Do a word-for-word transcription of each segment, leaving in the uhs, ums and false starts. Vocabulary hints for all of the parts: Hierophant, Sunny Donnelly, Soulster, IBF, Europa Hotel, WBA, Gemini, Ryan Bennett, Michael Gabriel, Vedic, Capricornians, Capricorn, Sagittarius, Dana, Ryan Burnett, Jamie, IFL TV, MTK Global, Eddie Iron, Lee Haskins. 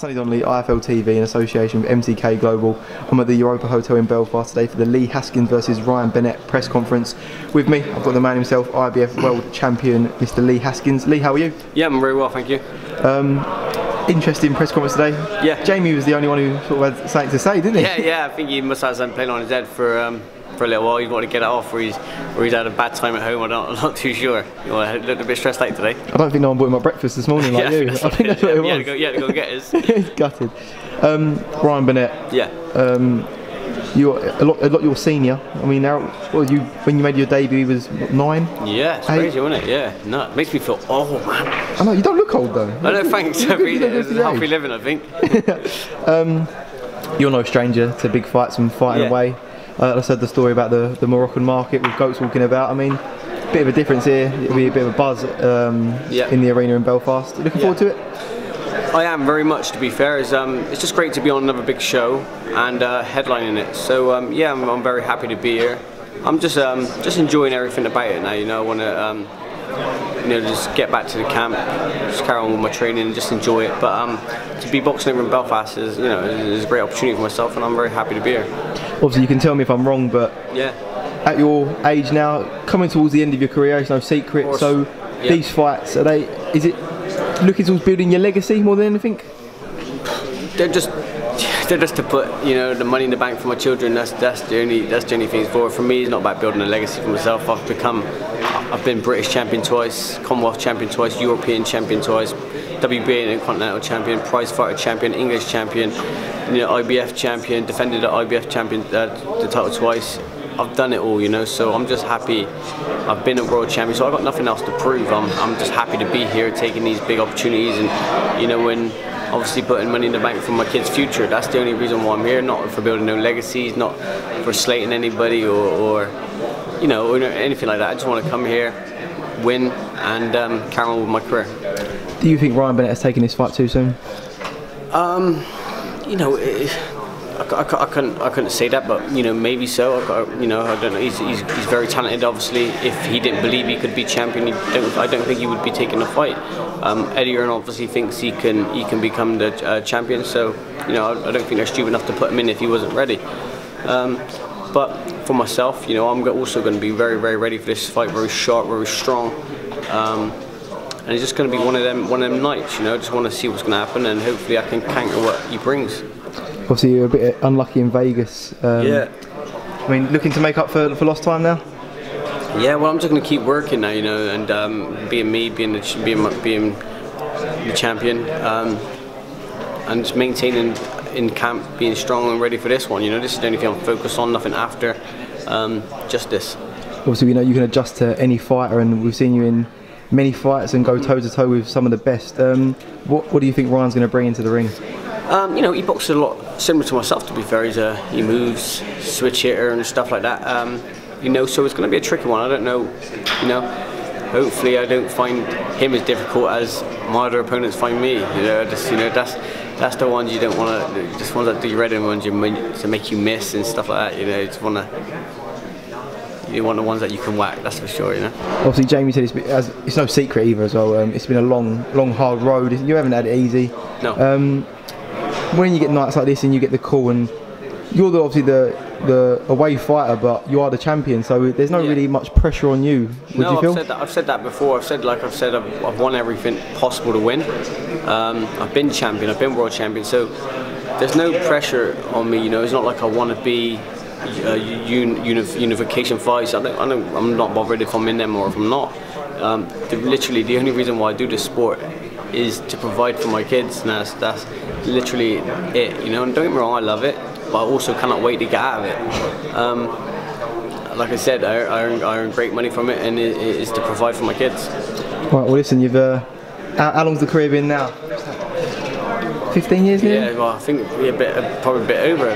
Sunny Donnelly, I F L T V in association with M T K Global. I'm at the Europa Hotel in Belfast today for the Lee Haskins versus Ryan Bennett press conference. With me, I've got the man himself, I B F World Champion, Mister Lee Haskins. Lee, how are you? Yeah, I'm very well, thank you. Um, interesting press conference today. Yeah. Jamie was the only one who sort of had something to say, didn't he? Yeah, yeah, I think he must have something playing on his head for... Um for a little while. He's got to get it off, or he's, or he's had a bad time at home. I'm not, I'm not too sure. You know, I looked a bit stressed out today. I don't think no one bought my breakfast this morning like yeah, you. I think that's what it was. Yeah, to go, yeah, to go get his. He's gutted. Um, Ryan Burnett. Yeah. Um, you're a lot, a lot your senior. I mean, now, well, you when you made your debut, he was what, nine. Yeah, it's eight? Crazy, wasn't it? Yeah, no, it makes me feel old, man. I know you don't look old though. I don't think so. It's a healthy living, I think. um, you're no stranger to big fights and fighting yeah. away. Uh, I said the story about the, the Moroccan market with goats walking about. I mean, a bit of a difference here. It'll be a bit of a buzz um, yeah. in the arena in Belfast. Looking yeah. forward to it? I am very much, to be fair. It's, um, it's just great to be on another big show and uh, headlining it. So um, yeah, I'm, I'm very happy to be here. I'm just um, just enjoying everything about it now. You know, I want to um, you know just get back to the camp, just carry on with my training, and just enjoy it. But um, to be boxing over in Belfast is you know is a great opportunity for myself, and I'm very happy to be here. Obviously, you can tell me if I'm wrong, but yeah. at your age now, coming towards the end of your career, it's no secret. So yeah. these fights, are they? Is it looking towards building your legacy more than anything? They're just, they're just to put you know the money in the bank for my children. That's that's the only that's the only thing it's for. For me, it's not about building a legacy for myself. I've become, I've been British champion twice, Commonwealth champion twice, European champion twice, W B A and Continental champion, prizefighter champion, English champion. You know, I B F champion, defended the I B F champion uh, the title twice. I've done it all, you know. So I'm just happy. I've been a world champion, so I've got nothing else to prove. I'm, I'm just happy to be here, taking these big opportunities, and you know, when obviously putting money in the bank for my kids' future. That's the only reason why I'm here. Not for building no legacies, not for slating anybody, or, or you know, or anything like that. I just want to come here, win, and um, carry on with my career. Do you think Ryan Bennett has taken this fight too soon? Um. You know, it, I, I, I couldn't. I couldn't say that, but you know, maybe so. I, you know, I don't know. He's, he's, he's very talented. Obviously, if he didn't believe he could be champion, he don't, I don't think he would be taking a fight. Um, Eddie Iron obviously thinks he can. He can become the uh, champion. So, you know, I, I don't think they're stupid enough to put him in if he wasn't ready. Um, but for myself, you know, I'm also going to be very, very ready for this fight. Very sharp, very strong. Um, And it's just going to be one of them, one of them nights, you know. Just want to see what's going to happen, and hopefully I can counter what he brings. Obviously, you're a bit unlucky in Vegas. Um, yeah. I mean, looking to make up for for lost time now. Yeah, well, I'm just going to keep working now, you know, and um, being me, being the being being the champion, um, and just maintaining in camp, being strong and ready for this one. You know, this is the only thing I'm focused on. Nothing after, um, just this. Obviously, we know you can adjust to any fighter, and we've seen you in many fights and go toe to toe with some of the best. Um, what, what do you think Ryan's going to bring into the ring? Um, you know, he boxes a lot similar to myself. To be fair, he's a, he moves, switch hitter and stuff like that. Um, you know, so it's going to be a tricky one. I don't know. You know, hopefully I don't find him as difficult as my other opponents find me. You know, just you know that's that's the ones you don't want to. Just ones that do red and ones you to make you miss and stuff like that. You know, just want to. You want the ones that you can whack, that's for sure, you know. Obviously, Jamie said it's, been, it's no secret either as well. Um, it's been a long, long, hard road. You haven't had it easy. No. Um, when you get nights like this and you get the call, and you're the, obviously the the away fighter, but you are the champion, so there's not yeah. really much pressure on you. Would no, you I've feel? said that. I've said that before. I've said like I've said I've, I've won everything possible to win. Um, I've been champion. I've been world champion. So there's no pressure on me. You know, it's not like I want to be. Uh, un, unif unification fights. I don't, I don't, I'm not bothered if I'm in them or if I'm not. Um, the, literally, the only reason why I do this sport is to provide for my kids, and that's, that's literally it. You know, and don't get me wrong, I love it, but I also cannot wait to get out of it. Um, like I said, I, I, earn, I earn great money from it, and it, it's to provide for my kids. Right. Well, listen, you've. Uh, how, how long's the career been now? Fifteen years now. Yeah. Well, I think a bit, uh, probably a bit over.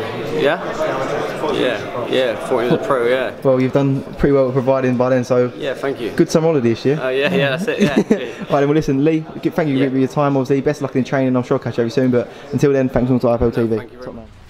Yeah. Yeah, yeah, fourteen as a pro, yeah. Well, you've done pretty well providing by then, so... Yeah, thank you. Good summer holiday this year. Oh, uh, yeah, yeah, that's it, yeah. All right, well, listen, Lee, thank you yeah. for your time, obviously. Best luck in training. I'm sure I'll catch you soon, but until then, thanks on to I F L T V. Thank you very much.